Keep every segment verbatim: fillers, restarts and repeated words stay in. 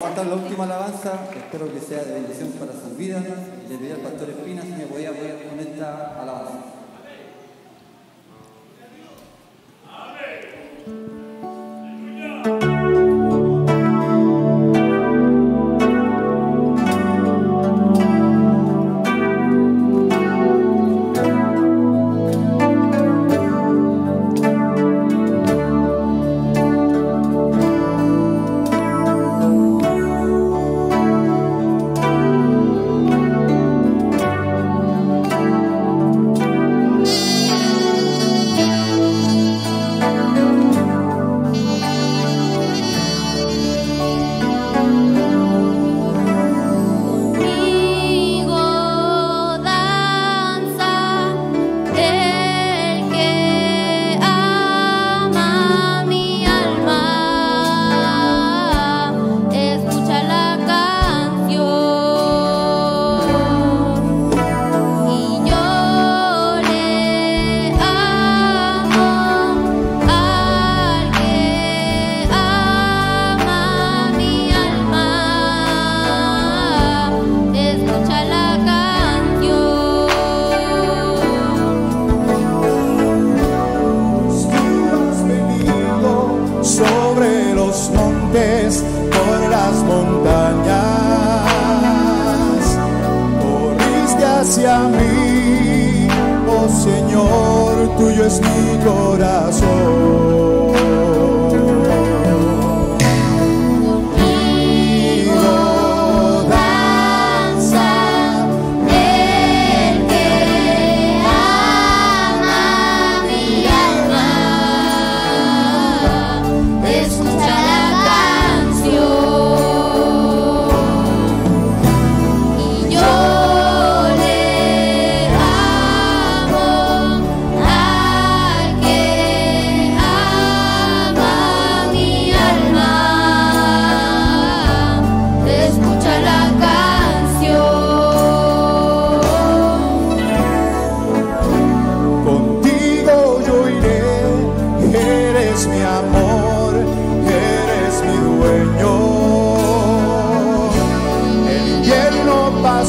Esta es la última alabanza, espero que sea de bendición para sus vidas. Le pedí al pastor Espina si me podía apoyar con esta alabanza. Por las montañas corriste hacia mí, oh Señor, tuyo es mi corazón.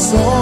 So